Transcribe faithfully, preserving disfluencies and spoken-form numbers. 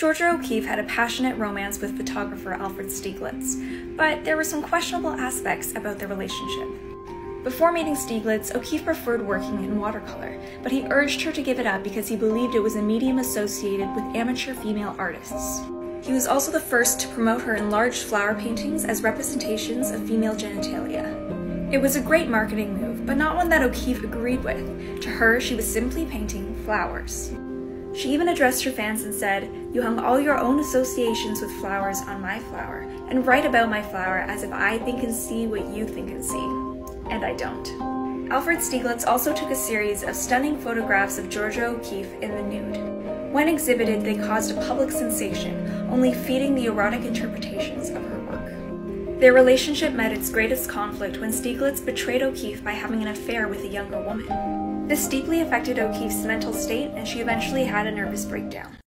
Georgia O'Keeffe had a passionate romance with photographer Alfred Stieglitz, but there were some questionable aspects about their relationship. Before meeting Stieglitz, O'Keeffe preferred working in watercolor, but he urged her to give it up because he believed it was a medium associated with amateur female artists. He was also the first to promote her enlarged flower paintings as representations of female genitalia. It was a great marketing move, but not one that O'Keeffe agreed with. To her, she was simply painting flowers. She even addressed her fans and said, "You hung all your own associations with flowers on my flower, and write about my flower as if I think and see what you think and see. And I don't." Alfred Stieglitz also took a series of stunning photographs of Georgia O'Keeffe in the nude. When exhibited, they caused a public sensation, only feeding the erotic interpretations of her work. Their relationship met its greatest conflict when Stieglitz betrayed O'Keeffe by having an affair with a younger woman. This deeply affected O'Keeffe's mental state, and she eventually had a nervous breakdown.